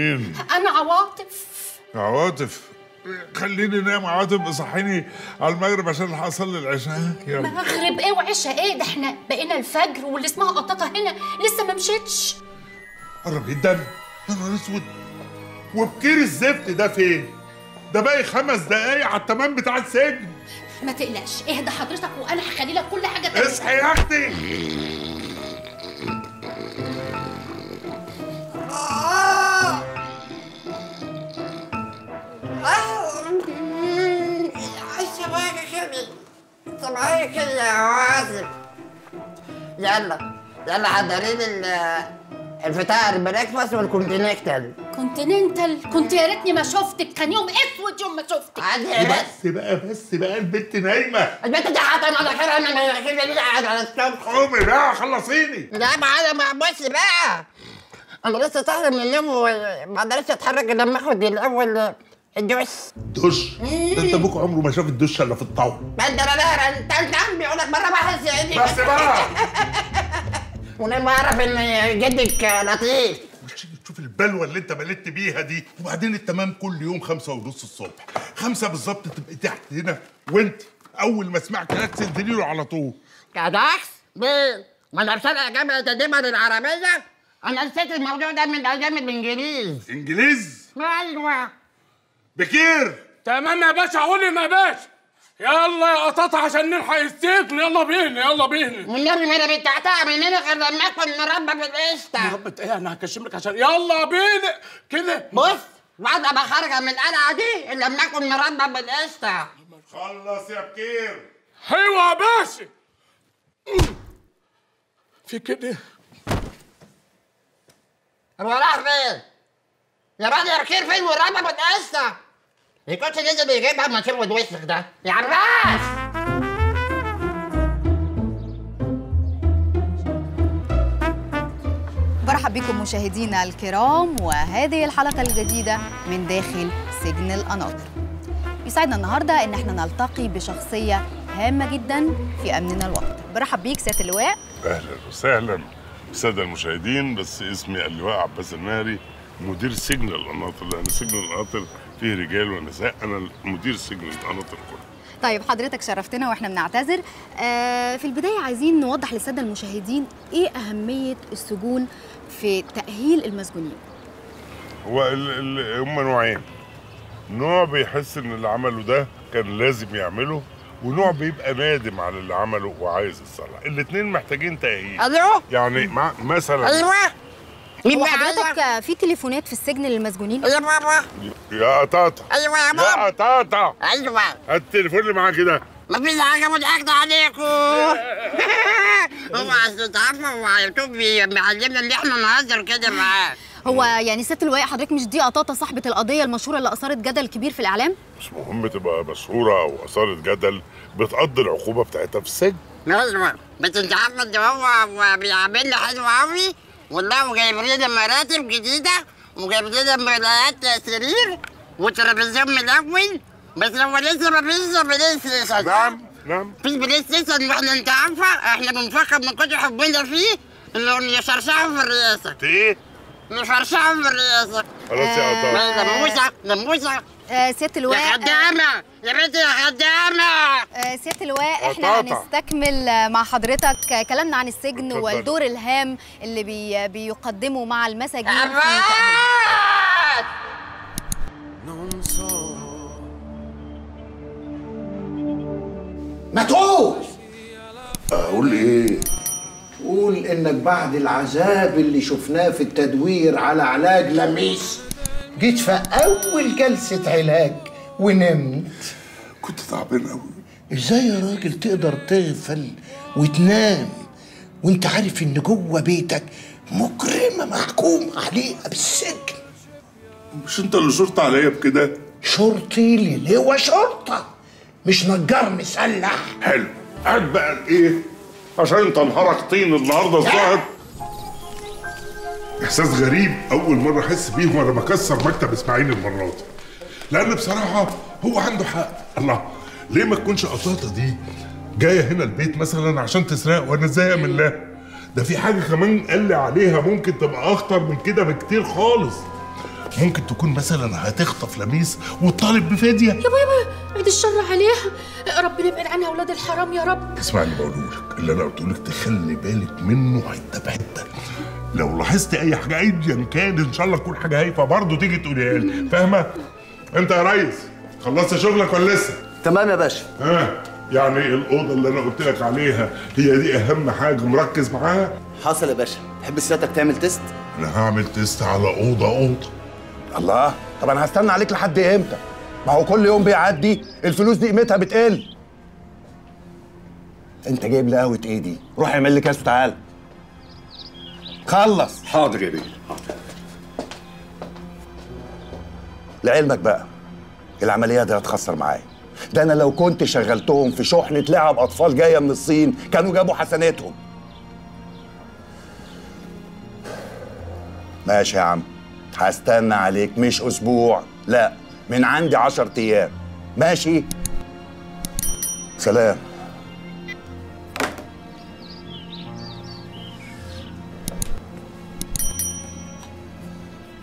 مين؟ أنا عواطف. عواطف؟ خليني نام عواطف، اصحيني على المغرب عشان الحق اصلي العشاء. يلا. مغرب ايه وعشاء ايه؟ ده احنا بقينا الفجر واللي اسمها قطاطا هنا لسه ما مشيتش. قرب الدم، يا نهار اسود. وبكير الزفت ده فين؟ ده باقي 5 دقايق على التمام بتاع السجن. ما تقلقش، اهدى حضرتك وانا هخلي لك كل حاجه تمام. اصحي يا اختي. سامعيني كده يا عازم. يلا حضرين البتاع البريكفاست والكونتيننتال. كونتيننتال؟ كنت يا ريتني ما شفتك، كان يوم اسود يوم ما شفتك. عادي بس بقى البت نايمه. البت دي حاطه على خير، انا كده ليه قاعد على السطح؟ قومي بقى خلصيني. لا ما بصي بقى، انا لسه صاحيه من النوم وما قدرتش اتحرك غير لما اخد الاول الدش. ده انت ابوك عمره ما شاف الدش الا في الطاوله. بدل انا انت عم بيقول لك بره بحس يعني بس بقى. وانا ما اعرف ان جدك لطيف. شوف البلوه اللي انت بلدت بيها دي. وبعدين التمام كل يوم 5:30 الصبح، 5 بالظبط تبقي تحت هنا، وانت اول ما اسمعك لا تنزلي له على طول. يا دحس مين؟ ما انا بسرقه جامعه دمر العربيه. انا نسيت الموضوع ده من ايام الانجليز. انجليز؟ ايوه. بكير. تمام يا باشا، قولي ما باشا. يلا يا قطاطا عشان نلحق السجن. يلا بينا. والنبي ما انا بتعتقى مننا غير لما اكل مربى بالقشطه. مربى ايه؟ انا هكشف لك عشان يلا بينا كده. بص، بعد ما خارجه من القلعه دي الا لما اكل مربى بالقشطه. خلص يا بكير. ايوه يا باشا. في كده هو راح فين؟ يا راجل يا بكير فين والربى بالقشطه؟ الكوتش لازم يجيبها ما تشرب وشك ده يا عراس. برحب بكم مشاهدينا الكرام، وهذه الحلقة الجديدة من داخل سجن القناطر. يسعدنا النهاردة إن احنا نلتقي بشخصية هامة جدا في أمننا الوطني. برحب بيك سيادة اللواء. أهلا وسهلا بالسادة المشاهدين، بس اسمي اللواء عباس المهري، مدير سجن القناطر، لأن سجن القناطر فيه رجال ونساء، أنا مدير سجن القناطر كله. طيب حضرتك شرفتنا وإحنا بنعتذر. في البداية عايزين نوضح للسادة المشاهدين إيه أهمية السجون في تأهيل المسجونين؟ هو هما نوعين، نوع بيحس إن اللي عمله ده كان لازم يعمله، ونوع بيبقى نادم على اللي عمله وعايز الصلاح. الاتنين محتاجين تأهيل. ألو؟ يعني مثلا ألو؟ هو حضرتك في تليفونات في السجن للمسجونين؟ يا بابا. يا قطاطا. ايوه يا بابا. يا قطاطا. ايوه. هات التليفون اللي معاك ده. مفيش حاجه متأكدة عليكم. هو اصل تعرفوا هو على اليوتيوب بيعلمنا ان احنا نهزر كده معاه. هو يعني سيادة اللواء حضرتك مش دي قطاطا صاحبة القضية المشهورة اللي أثارت جدل كبير في الإعلام؟ مش مهم تبقى مشهورة أو أثارت جدل، بتقضي العقوبة بتاعتها في السجن. ايوه، بس أنت عارفة إن هو بيعاملنا حلو أوي. والله وجايب لنا مراتب جديدة وجايب لنا ملايات سرير وترابيزات من الأول، بس هو لسه مفيش بلاي ستيشن. نعم مفيش بلاي ستيشن، واحنا أنت عارفة احنا بنفكر من كتر حبنا فيه إنه نشرشعه في الرئاسة. إيه؟ نشرشعه في الرئاسة. خلاص يا قطاطا. نموسة. سيادة اللواء. يا خدامة يا بنتي يا خدامة. سيادة اللواء احنا هنستكمل مع حضرتك كلامنا عن السجن والدور الهام اللي بيقدمه مع المساجين. ما تقول اقول ايه؟ قول انك بعد العذاب اللي شفناه في التدوير على علاج لميس جيت في أول جلسة علاج ونمت. كنت تعبان أوي. إزاي يا راجل تقدر تغفل وتنام وأنت عارف إن جوه بيتك مجرمة محكوم عليها بالسجن؟ مش أنت اللي شرطي عليا بكده؟ شرطي ليه؟ هو شرطة مش نجار مسلح. حلو، قاعد بقى إيه؟ عشان أنت نهارك طين النهارده الظاهر. إحساس غريب أول مرة أحس بيه وأنا بكسر مكتب إسماعيل المرة دي، لأن بصراحة هو عنده حق. الله، ليه ما تكونش قطاطة دي جاية هنا البيت مثلا عشان تسرق وأنا إزاي أعمل لها؟ ده في حاجة كمان قال لي عليها ممكن تبقى أخطر من كده بكتير خالص. ممكن تكون مثلا هتخطف لميس وتطالب بفديه. يا بابا عيد الشر عليها، ربنا يبعد عنها اولاد الحرام يا رب. اسمعني بقوله لك، اللي انا قلته لك تخلي بالك منه حته بحته. لو لاحظت اي حاجه ايا كان ان شاء الله تكون حاجه هايفه برضه تيجي تقوليها لي، فاهمه؟ انت يا ريس خلصت شغلك ولا لسه؟ تمام يا باشا. ها يعني الاوضه اللي انا قلت لك عليها هي دي اهم حاجه مركز معاها؟ حصل يا باشا. تحب سيادتك تعمل تيست؟ انا هعمل تيست على اوضه. الله، طب انا هستنى عليك لحد امتى؟ ما هو كل يوم بيعدي الفلوس دي قيمتها بتقل. انت جايب لي قهوه ايه دي؟ روح اعمل لي كاس وتعالى. خلص. حاضر يا بيه، حاضر. لعلمك بقى العمليه دي هتخسر معايا. ده انا لو كنت شغلتهم في شحنه لعب اطفال جايه من الصين كانوا جابوا حسناتهم. ماشي يا عم، هستنى عليك مش اسبوع، لا من عندي 10 ايام. ماشي، سلام.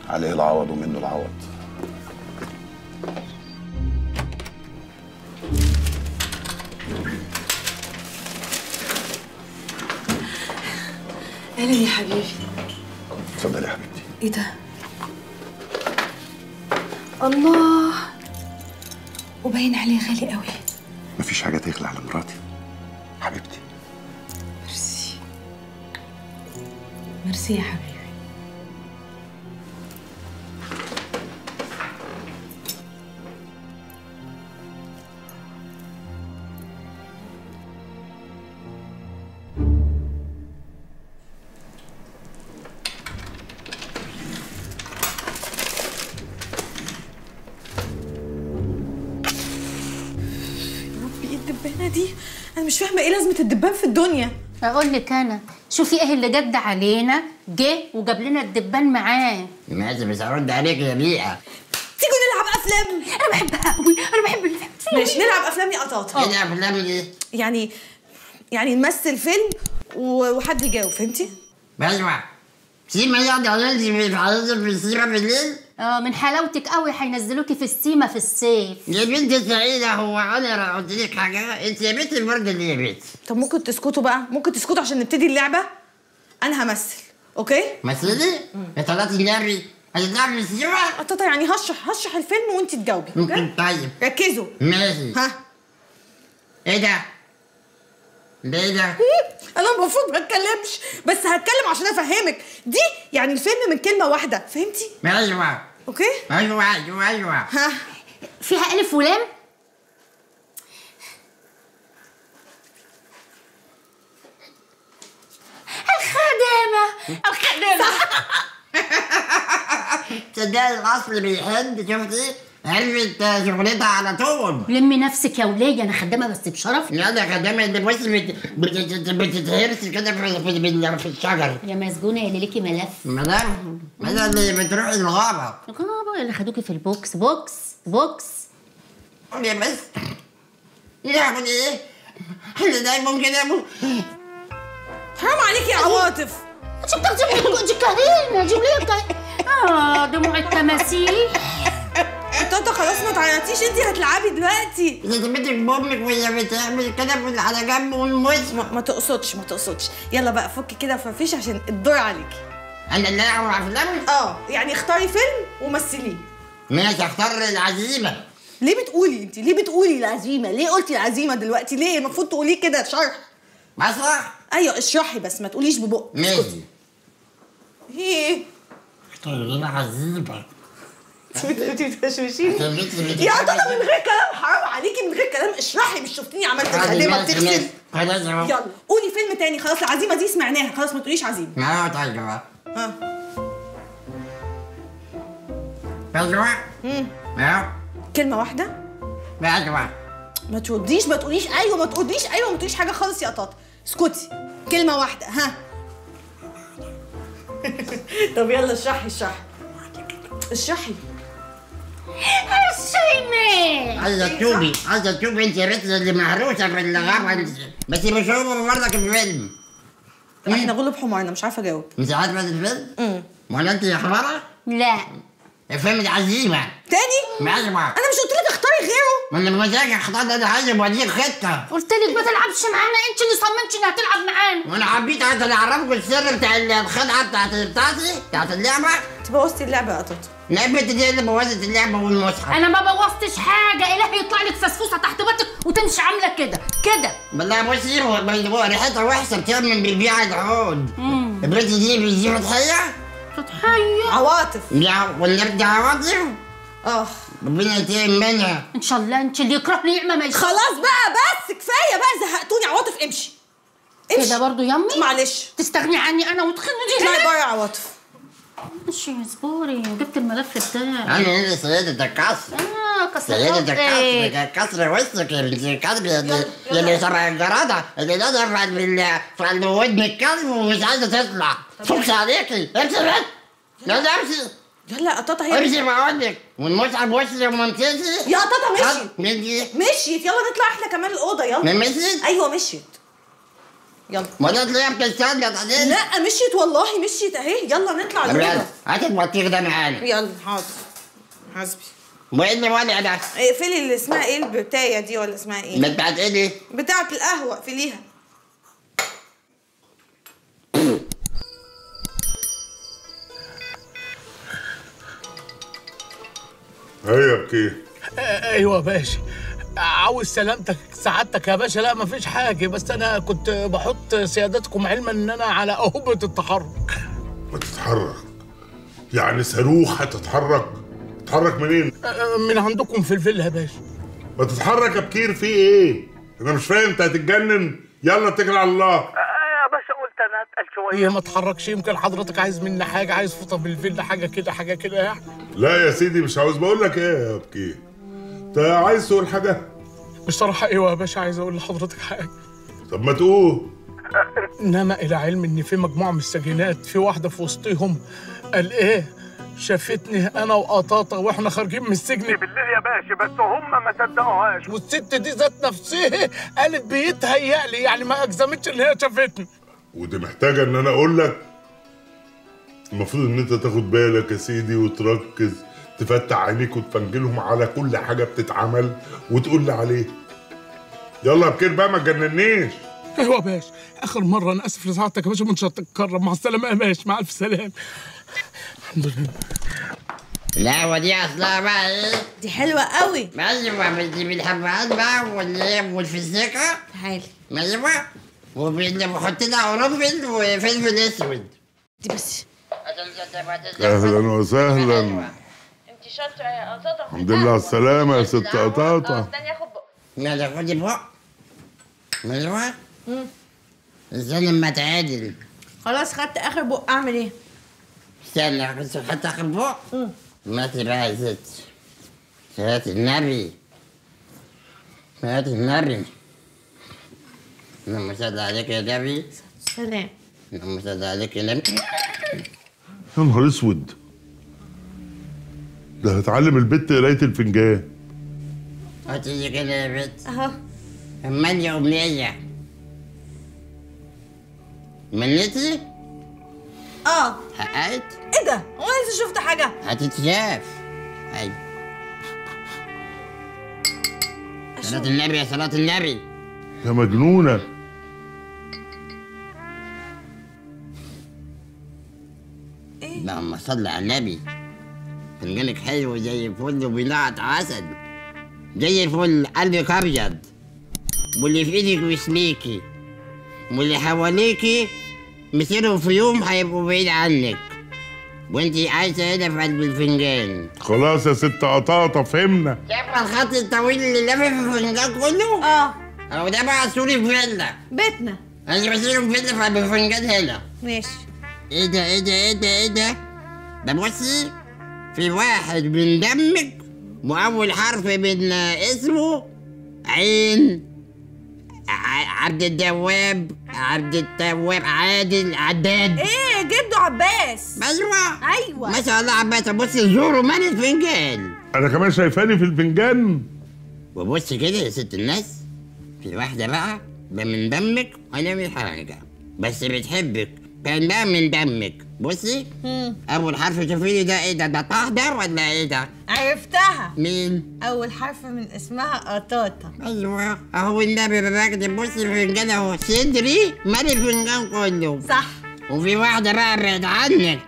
عليه العوض ومنه العوض. اهلا يا حبيبي. اتفضلي يا حبيبتي. ايه ده؟ الله، وباين عليه غالي قوي. مفيش حاجه تغلى على مراتي حبيبتي. ميرسي ميرسي يا حبيبي. مش فاهمه ايه لازمه الدبان في الدنيا. اقول لك انا، شوفي ايه اللي جد علينا، جه وجاب لنا الدبان معاه. لازم ارد عليك يا بيئه. تيجوا نلعب افلام، انا بحبها قوي، انا بحب الافلام. ماشي نلعب افلام يا قطاطا. نلعب افلام ايه؟ يعني نمثل فيلم وحد يجاوب، فهمتي؟ بسمع سيما يعني هننزل في السيما بالليل؟ من حلاوتك قوي هينزلوكي في السيما في الصيف. يا بنت سعيده، هو انا قلت لك حاجه؟ انت يا بنت الورده اللي يا بنت. طب ممكن تسكتوا بقى؟ ممكن تسكتوا عشان نبتدي اللعبه؟ انا همثل، اوكي؟ مثلي؟ يا طلعتي ناري؟ هتتلعبي في السيما؟ قطاطا يعني هشرح الفيلم وانت تجاوبي. ممكن. طيب ركزوا. ماشي. ها؟ ايه ده؟ ده ايه ده؟ أنا المفروض ما أتكلمش، بس هتكلم عشان أفهمك. دي يعني الفيلم من كلمة واحدة، فهمتي؟ أيوه. أوكي؟ أيوه. ها؟ فيها ألف ولام؟ الخدامة. تصدقي العصر بيحب، شفتي؟ عرفت شغلتها على طول. لمي نفسك يا وليه، انا خدامه بس بشرف. لا ده خدامه اللي بص بتتهرس كده في الشجر. يا مسجونه يا اللي ليكي ملف. ملف اللي بتروحي الغابه. الغابه اللي خدوكي في البوكس. بوكس يا بس. يلعبوا ايه؟ احنا دايما كده. حرام عليكي يا عواطف. انت بتاخدي كهرينا جوليكا. دموع التماسيح. قطاطا خلاص ما تعيطيش، انت هتلعبي دلوقتي. لازمتك بامك وهي بتعمل كده على جنب والموس. ما تقصدش. يلا بقى فكي كده ففيش عشان الدور عليكي. انا اللي اعمل افلام؟ يعني اختاري فيلم ومثليه. ماشي، اختار العزيمه. ليه بتقولي العزيمه؟ ليه قلتي العزيمه دلوقتي؟ ليه؟ المفروض تقوليه كده شرح. اشرح؟ ايوه اشرحي بس ما تقوليش ببقك. ماشي. ايه؟ اختاري العزيمه. انت بتتشوشيني يا قطاطا من غير كلام، حرام عليكي من غير كلام. اشرحي، مش شفتيني عملت خليمه بتغسل؟ خلاص يلا قولي فيلم تاني. خلاص العزيمه دي سمعناها، خلاص ما تقوليش عزيمه. طيب بقى. ايوه. كلمه واحده. ايوه. ما تقوليش حاجه خالص يا قطاطا، اسكتي. كلمه واحده. ها. طب يلا اشرحي. الشيماء عايزه تشوفي، انت رتله اللي مهروسه في الغابه، بس مش هو برضك الفيلم. احنا غلب حمارنا، مش عارفه اجاوب. انت عارفه الفيلم؟ ولا انت يا حماره؟ لا افهم العزيمه تاني؟ ايوه. انا مش قلت لك اختاري غيره؟ ما انا بمزاجي اختار انا عايز اوديك حته. قلت لك ما تلعبش معانا، انت اللي صممتش انها تلعب معانا. وانا حبيت انا اعرفكم السر بتاع الخدعه بتاعت اللعبه. انت بوظتي اللعبه يا قطط. لعبه دي اللي بوظت اللعبه والمصحف. انا ما بوظتش حاجه، الهي يطلع لك فسفوسه تحت بطنك وتمشي عامله كده كده. والله بصي ريحتها وحشه بتعمل بيبيع العود. البنت دي فتحيه؟ فتحيه عواطف. واللعبه دي عواطف؟ اه ربنا يتقي منها ان شاء الله. انت اللي يكره نعمه ما يشوف. خلاص بقى، بس كفايه بقى زهقتوني. عواطف امشي امشي كده برضه يمي. معلش تستغني عني انا وتخني دي. لا بقى يا عواطف ماشي مصبوري. جبت الملف بتاعي انا سيدتك كسر. سيدتك كسر وسطك يا كسر اللي شرع الجراده اللي نظر في ودن الكلب ومش عايزه تطلع. فكس عليكي امشي بس. يلا امشي يلا يا قطاطا. هي امشي مع ودنك والمصعب وصل لمنطقتي يا قطاطا. مشيت مشيت. يلا نطلع احنا كمان الاوضه. يلا مشيت. ايوه مشيت. يلا ما تطلعي بتستني يا طنين. لا مشيت والله مشيت اهي. يلا نطلع الاوضه. هات البطيخ ده معانا. يلا حاضر حسبي. وايه ولا ده؟ اقفلي اللي اسمها ايه البتايه دي ولا اسمها ايه؟ بتاعت ايه دي؟ بتاعت القهوه اقفليها. ايوه يا بكير. ايوه يا باشا. عاوز سلامتك سعادتك يا باشا. لا مفيش حاجه، بس انا كنت بحط سيادتكم علما ان انا على اهبه التحرك. بتتحرك؟ يعني صاروخ هتتحرك؟ تتحرك منين؟ من عندكم في الفيلا يا باشا. بتتحرك يا بكير في ايه؟ انا مش فاهم. انت هتتجنن؟ يلا اتكل على الله. يا باشا قلت انا هتقل شويه. ما اتحركش، يمكن حضرتك عايز مني حاجه، عايز فوطه في الفيلا، حاجه كده حاجه كده يعني. لا يا سيدي مش عاوز. بقول لك ايه يا بكير؟ انت عايز تقول حاجه؟ بصراحه ايوه يا باشا عايز اقول لحضرتك حاجه. طب ما تقول. انما الى علم ان في مجموعه من السجينات في واحده في وسطهم قال ايه؟ شافتني انا وقطاطا واحنا خارجين من السجن بالليل يا باشا، بس هم ما صدقوهاش. والست دي ذات نفسها قالت بيتهيألي، يعني ما اجزمتش ان هي شافتني. ودي محتاجه ان انا اقول لك. المفروض ان انت تاخد بالك يا سيدي وتركز، تفتح عينيك وتفنجلهم على كل حاجه بتتعمل وتقول لي عليه. يلا بكير بقى ما تجننيش. ايوه يا باشا. اخر مره انا اسف لسعادتك يا باشا، مش هتتكرر. مع السلامه يا باشا. مع الف سلامه. الحمد لله. القهوه دي اصلها بقى ايه؟ دي حلوه قوي. ايوه دي بالحبهان بقى والفسيخه. تعالي. ايوه وبنحط لها قرنفل وفلفل اسود. دي بس. اهلا وسهلا. انت شاطره يا قطاطا. الحمد لله على السلامه يا ست قطاطا. استني اخد بق. لا خدي بق. ايوه. استني اما تعادل. خلاص خدت اخر بق. اعمل ايه؟ استنى بس خدت اخر بق. ماتي بقى يا ستي. صلاة النبي. صلاة النبي. اللهم صل عليك يا نبي. سلام. اللهم صل عليك يا نبي. يا نهار اسود. ده هتعلم البت قراية الفنجان. هتيجي كده يا بت. اهو. امني امنية. منيتي؟ اه. حققت؟ ايه ده؟ هو انا لسه شفت حاجة؟ هتتشاف. ايوه. صلاة النبي يا صلاة النبي. يا مجنونة. ايه؟ اللهم صل على النبي. فنجانك حلو زي الفل وبناعة عسل. زي الفل. قلبك ابيض. واللي في ايدك بيسميكي. واللي حواليكي مسيرهم في يوم هيبقوا بعيد عنك. وانتي عايشه هنا في قلب الفنجان. خلاص يا ست قطاطا فهمنا. شايفه الخط الطويل اللي لافف الفنجان كله؟ اه. هو ده بقى سوري فيلا. بيتنا. انا بسيره فيلا في قلب الفنجان هنا. ماشي. ايه ده ايه ده ايه ده ايه ده؟ ده بصي في واحد من دمك واول حرف من اسمه عين. عبد الدواب عبد التواب عادل عداد. ايه جده عباس. ايوه ما شاء الله عباس. بصي زوره مال الفنجان. انا كمان شايفاني في الفنجان. وبص كده يا ست الناس في واحده بقى من دمك ولا من حاجه، بس بتحبك كانها من دمك بصي اول حرف شوفيلي ده ايه ده تحضر ولا ايه ده؟ عرفتها. مين؟ اول حرف من اسمها أطاطا. ايوه اهو اللمبي بكتب بصي الفنجان اهو صدري مالي الفنجان كله. صح. وفي واحده بقى ابعد عنك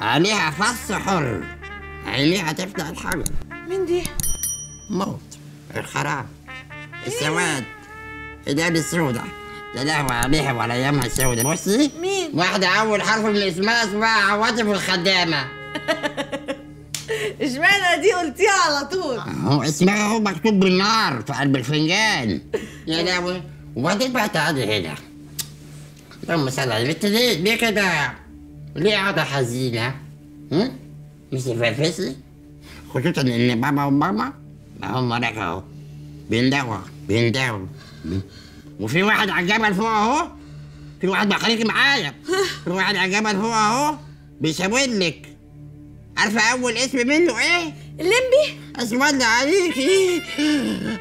عليها فص حر عينيها تفتح الحجر. مين دي؟ موت الخراب السواد العين السودا. يا لهوي عليها وعلى ايامها السودا. بصي مين؟ واحدة أول حرف من اسمها عواطف الخدامة. اشمعنى دي قلتيها على طول؟ هو اسمها هو مكتوب بالنار في قلب الفنجان. يا لهوي وبعدين بقى تقعدي هنا. اللهم صل على النبي. انت ليه كده؟ ليه قاعدة حزينة؟ مش تفرفشي؟ خصوصا إن بابا وماما هم هناك أهو بيندوا وفي واحد على الجبل فوق اهو، في واحد بخليكي معايا، في واحد على الجبل فوق اهو بيشاورلك. عارفه اول اسم منه ايه؟ اللمبي. اسود عليكي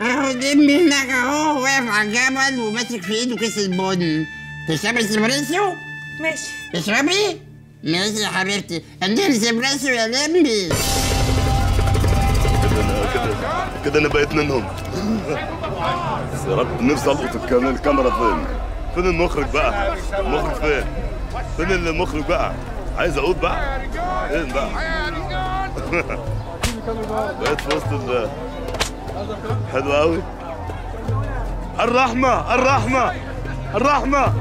اهو اللمبي هناك اهو واقف على الجبل وماسك في ايده كيس البن. تشربي اسبريسو؟ ماشي. تشربي؟ ماشي يا حبيبتي، اديني اسبريسو يا لمبي. كده انا بقيت منهم. يا رب نفسي القط الكاميرا فين المخرج بقى؟ المخرج فين المخرج بقى؟ عايز اقول بقى؟ فين بقى؟ بقيت في وسط حلو قوي. الرحمة الرحمة الرحمة.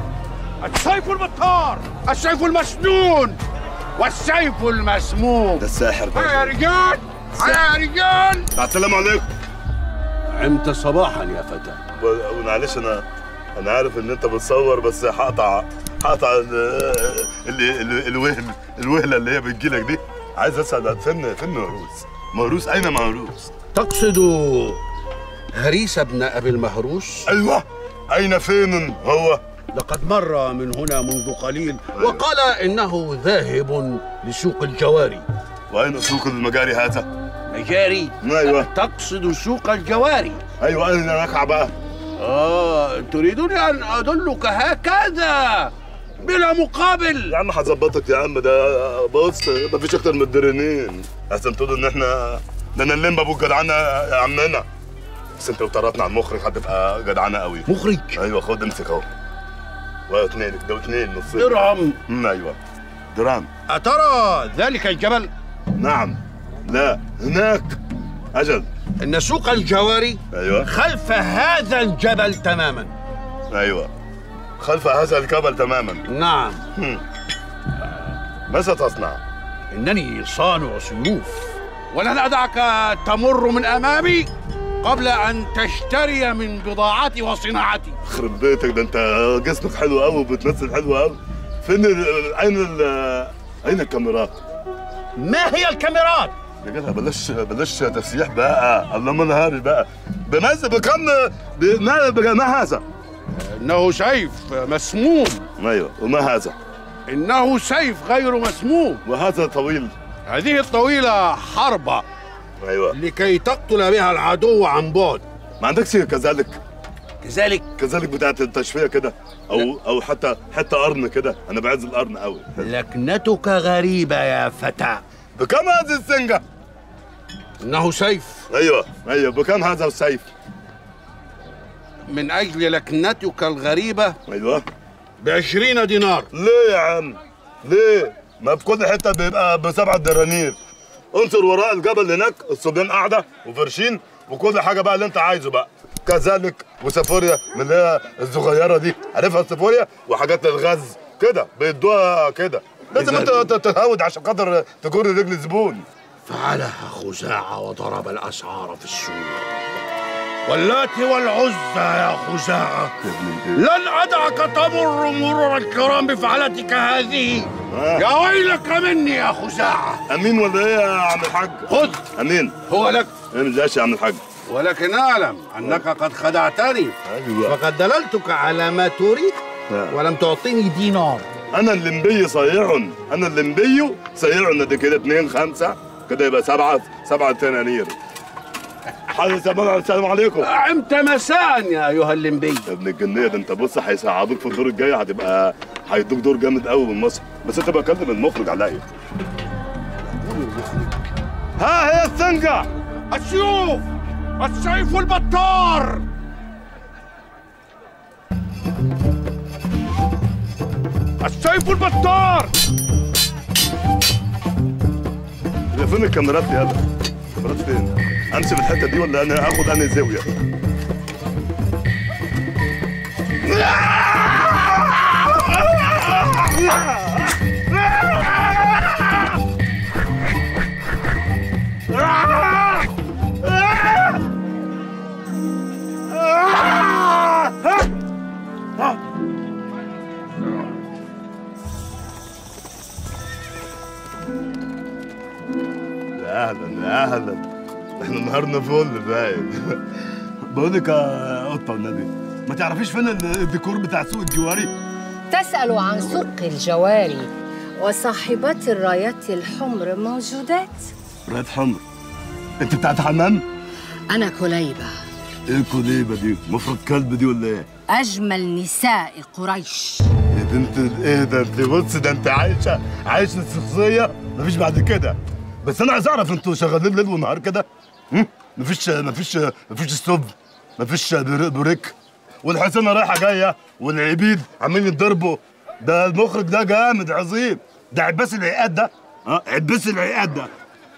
السيف المطار، السيف المسنون، والسيف المسموم. ده الساحر بقى. يا رجال يا رجال. السلام عليكم. نعمت صباحا يا فتى. معلش انا عارف ان انت بتصور بس هقطع الوهله اللي هي بتجيلك دي. عايز اسال فين مهروس؟ اين مهروس؟ تقصد هريس ابن ابي المهروس؟ ايوه. اين فين هو؟ لقد مر من هنا منذ قليل. أيوة. وقال انه ذاهب لسوق الجواري. واين سوق المجاري هذا؟ مجاري؟ ايوه. تقصد سوق الجواري؟ ايوه. انا راكع بقى. تريدني ان ادلك هكذا بلا مقابل؟ يا عم هظبطك يا عم. ده بص مفيش اكتر من الدرنين. احسن تقول ان احنا ده انا اللمبي ابو الجدعنه يا عمنا. بس انت لو طردتنا على المخرج هتبقى جدعنه قوي. مخرج؟ ايوه. خد امسك اهو. واثنين ده واثنين نصين. درهم. ايوه درهم. اترى ذلك الجبل؟ نعم. لا هناك. أجل إن سوق الجواري. أيوة. خلف هذا الجبل تماما. أيوة خلف هذا الجبل تماما. نعم. ماذا تصنع؟ إنني صانع سيوف ولن أدعك تمر من أمامي قبل أن تشتري من بضاعتي وصناعتي. خرب بيتك ده أنت جسمك حلو قوي وبتمثل حلو قوي. فين أين الكاميرات؟ ما هي الكاميرات؟ يا جدع بلاش تفسيح بقى. اللهم انا هارج بقى. بماذا ما هذا؟ انه سيف مسموم. ايوه وما هذا؟ انه سيف غير مسموم. وهذا طويل. هذه الطويله حربه. ايوه لكي تقتل بها العدو عن بعد. ما عندكش كذلك بتاعت التشفيه كده او حتى قرن كده. انا بعز القرن قوي. لكنتك غريبه يا فتى. بكم هذه السنجة؟ إنه سيف. أيوه بكم هذا السيف؟ من أجل لكنتك الغريبة. أيوه ب20 دينار. ليه يا عم؟ ليه؟ ما في كل حتة بيبقى ب7 درانير. انصر وراء الجبل هناك الصبيان قاعدة وفرشين وكل حاجة بقى اللي أنت عايزه بقى. كذلك وسافوريا من اللي هي الصغيرة دي، عارفها السافوريا؟ وحاجات للغز كده بيدوها كده. لازم انت تتهاود عشان خاطر تجر رجل الزبون. فعلها خزاعة وضرب الأسعار في السوق. واللات والعزى يا خزاعة لن أدعك تمر مرور الكرام بفعلتك هذه. يا ويلك مني يا خزاعة. أمين ولا إيه يا عم الحاج؟ خذ. أمين. هو لك. ما تزعلش يا عم الحاج. ولكن أعلم أنك قد خدعتني. أيوه. فقد دللتك على ما تريد ولم تعطيني دينار. أنا اللمبي صيع. أنا اللمبي صيع. ده كده 2 5 كده يبقى 7 دنانير. حاضر زمان. السلام عليكم. امتى مساء يا ايها اللمبي ابن الجنيه ده. انت بص هيساعدوك في الدور الجاي، هتبقى هيدوك دور جامد قوي من مصر. بس انت بكلم المخرج عليا. ها هي السنجه، السيوف، السيف والبطار. السيف والبطار. هي فين الكاميرات دي يا ابني؟ الكاميرات فين؟ امشي في الحته دي ولا انا اخد انهي زاويه؟ اهلا اهلا، احنا نهارنا فل باين. بقول لك يا قطه والنبي، ما تعرفيش فين الديكور بتاع سوق الجواري؟ تسألوا عن سوق الجواري وصاحبات الرايات الحمر موجودات؟ رايات حمر؟ انت بتاعت حمام؟ انا كليبه. ايه كليبه دي؟ مفرد كلب دي ولا ايه؟ اجمل نساء قريش. يا بنت الايه ده، انت بص ده انت عايشه الشخصيه مفيش بعد كده. بس انا عايز اعرف انتوا شغالين ليل ونهار كده؟ مفيش ستوب، مفيش بريك، والحسنه رايحه جايه والعبيد عاملين يتضربوا. ده المخرج ده جامد عظيم، ده عباس العقاد ده. عباس العقاد ده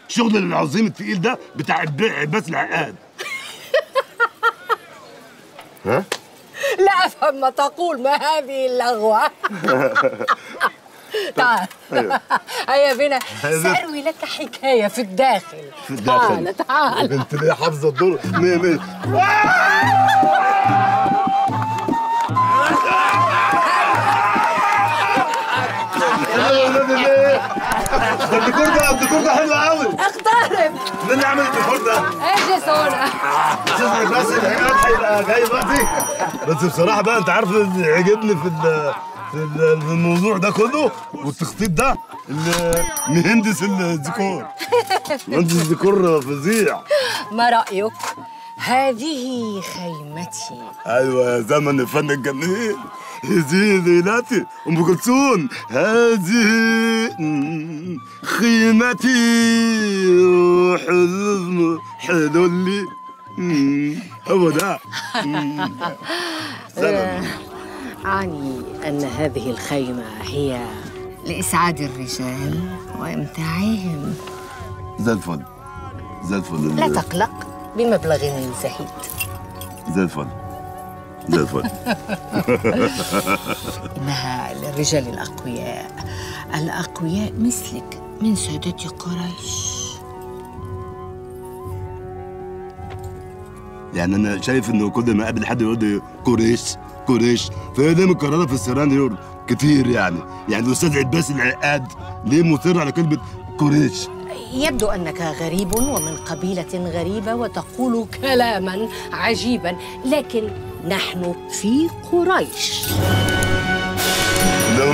الشغل العظيم الثقيل ده بتاع عباس العقاد. ها؟ لا افهم ما تقول، ما هذه اللغوه. تعال هيا بنا سأروي لك حكاية في الداخل. تعال تعال بنت ليه حافظة الدور 100. الديكور ده الديكور ده حلو قوي. اقترب. مين اللي عمل الديكور ده؟ اجلس هنا. شوف بس العيال هيبقى جاي دلوقتي. بس بصراحة بقى انت عارف اللي عجبني في الموضوع ده كله والتخطيط ده المهندس الديكور. مهندس الديكور فظيع. ما رأيك؟ هذه خيمتي. ايوه يا زمن فن الجميل. هذه ليلتي. ام كلثوم. هذه خيمتي وحلم حلو لي. هو ده. زمن. أعني أن هذه الخيمة هي لإسعاد الرجال وإمتاعهم. زي الفل زي الفل. لا تقلق بمبلغ زهيد. زي الفل زي الفل. إنها للرجال الأقوياء، الأقوياء مثلك من سادة قريش. يعني أنا شايف إنه كل ما قابل حد يقول لي قريش قريش، فهي دايما مكرره في السيناريو كتير. يعني الاستاذ عباس العقاد ليه مصر على كلمه قريش؟ يبدو انك غريب ومن قبيله غريبه وتقول كلاما عجيبا، لكن نحن في قريش. لو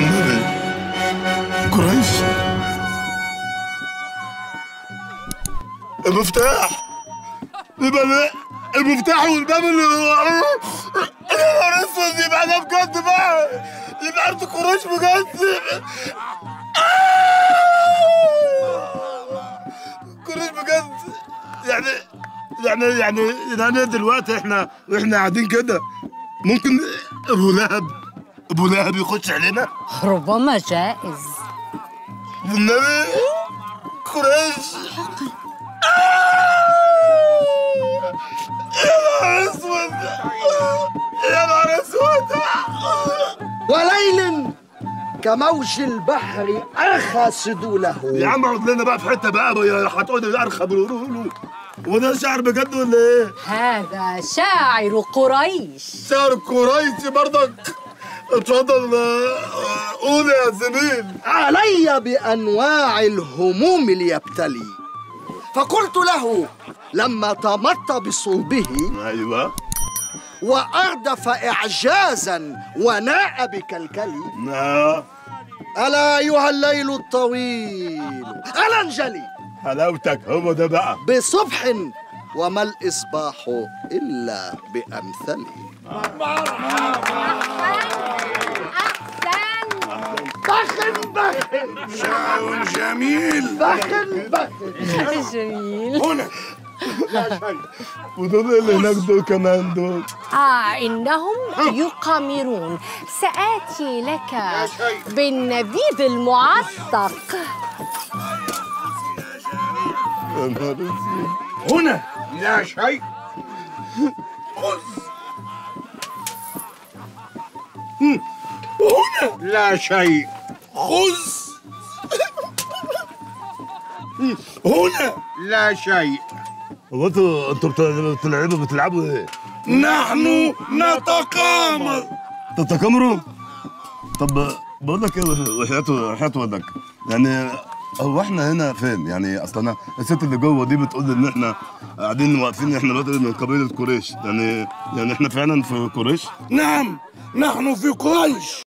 قريش المفتاح يبقى المفتاح والباب اللي يا نهار اسود، يبقى ده بجد بقى، يبقى انتوا قريش بجد. قريش بجد. يعني دلوقتي احنا قاعدين كده ممكن ابو لهب يخش علينا؟ ربما جائز. والنبي قريش. يا نهار اسود يا نهار اسود. وليل كموج البحر ارخصد له. يا عم اقعد لنا بقى في حته بقى، هتقعد ارخى بالورود. وده شعر بجد ولا ايه؟ هذا شاعر قريش. شاعر قريش برضك. اتفضل قول يا زميل. علي بانواع الهموم ليبتلي، فقلت له لما تمط بصلبه. ايوه. واردف اعجازا وناء بكلكلي. الا ايها الليل الطويل الا انجلي. حلاوتك هو ده بقى. بصبح وما الإصباح إلا بأمثله. مرحبا. أحسن. بخن بخن. شعر جميل. بخن بخن. شعر جميل. هنا. ودول اللي هناك دول كمان دول إنهم يقامرون. سآتي لك بالنبيذ المعتق. هنا لا شيء. خذ. هنا لا شيء. خذ. هنا لا شيء. هو انتوا بتلعبوا ايه؟ نحن نتقامر. تتقامروا؟ طب بقول لك ايه وحياة ودك، يعني هو احنا هنا فين؟ يعني اصل انا الست اللي جوه دي بتقول ان احنا قاعدين واقفين، احنا بدل من قبيلة قريش، يعني احنا فعلا في قريش؟ نعم، نحن في قريش.